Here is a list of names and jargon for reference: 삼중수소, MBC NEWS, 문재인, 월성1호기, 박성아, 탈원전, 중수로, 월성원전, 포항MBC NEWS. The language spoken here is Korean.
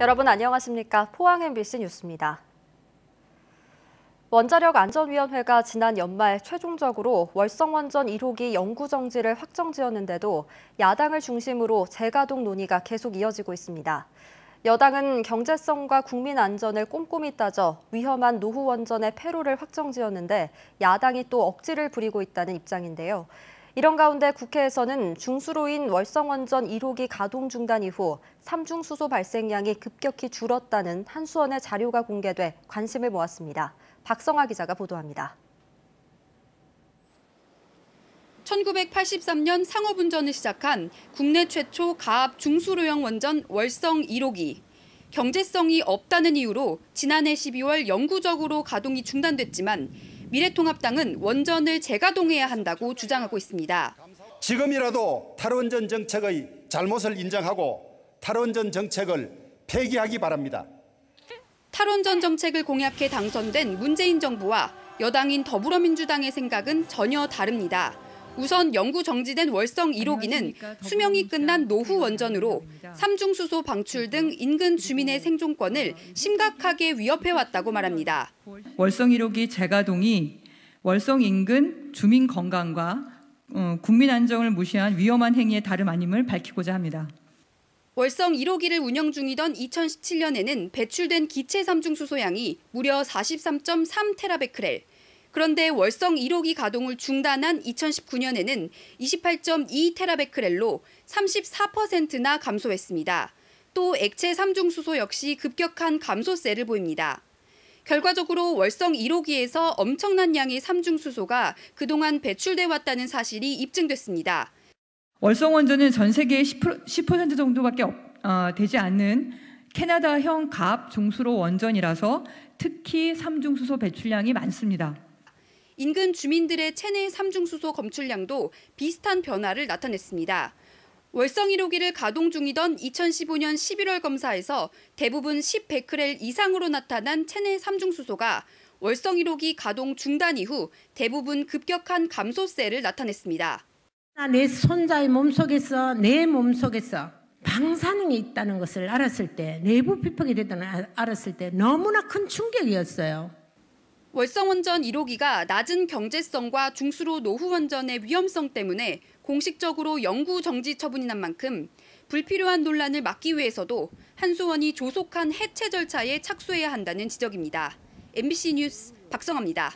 여러분 안녕하십니까? 포항MBC 뉴스입니다. 원자력안전위원회가 지난 연말 최종적으로 월성원전 1호기 연구정지를 확정지었는데도 야당을 중심으로 재가동 논의가 계속 이어지고 있습니다. 여당은 경제성과 국민 안전을 꼼꼼히 따져 위험한 노후원전의 폐로를 확정지었는데 야당이 또 억지를 부리고 있다는 입장인데요. 이런 가운데 국회에서는 중수로인 월성원전 1호기 가동 중단 이후 삼중수소 발생량이 급격히 줄었다는 한수원의 자료가 공개돼 관심을 모았습니다. 박성아 기자가 보도합니다. 1983년 상업운전을 시작한 국내 최초 가압 중수로형 원전 월성 1호기. 경제성이 없다는 이유로 지난해 12월 영구적으로 가동이 중단됐지만 미래통합당은 원전을 재가동해야 한다고 주장하고 있습니다. 지금이라도 탈원전 정책의 잘못을 인정하고 탈원전 정책을 폐기하기 바랍니다. 탈원전 정책을 공약해 당선된 문재인 정부와 여당인 더불어민주당의 생각은 전혀 다릅니다. 우선 연구 정지된 월성 1호기는 수명이 끝난 노후 원전으로 삼중수소 방출 등 인근 주민의 생존권을 심각하게 위협해왔다고 말합니다. 월성 1호기 재가동이 월성 인근 주민 건강과 국민 안정을 무시한 위험한 행위에 다름 아님을 밝히고자 합니다. 월성 1호기를 운영 중이던 2017년에는 배출된 기체 삼중수소 양이 무려 43.3테라베크렐, 그런데 월성 1호기 가동을 중단한 2019년에는 28.2테라베크렐로 34%나 감소했습니다. 또 액체 삼중수소 역시 급격한 감소세를 보입니다. 결과적으로 월성 1호기에서 엄청난 양의 삼중수소가 그동안 배출돼 왔다는 사실이 입증됐습니다. 월성원전은 전 세계의 10% 정도밖에 되지 않는 캐나다형 가압 중수로 원전이라서 특히 삼중수소 배출량이 많습니다. 인근 주민들의 체내 삼중수소 검출량도 비슷한 변화를 나타냈습니다. 월성 1호기를 가동 중이던 2015년 11월 검사에서 대부분 10베크렐 이상으로 나타난 체내 삼중수소가 월성 1호기 가동 중단 이후 대부분 급격한 감소세를 나타냈습니다. 내 손자의 몸속에서 내 몸속에서 방사능이 있다는 것을 알았을 때, 내부 피폭이 됐다는 것을 알았을 때 너무나 큰 충격이었어요. 월성원전 1호기가 낮은 경제성과 중수로 노후원전의 위험성 때문에 공식적으로 연구 정지 처분이 난 만큼 불필요한 논란을 막기 위해서도 한수원이 조속한 해체 절차에 착수해야 한다는 지적입니다. MBC 뉴스 박성아입니다.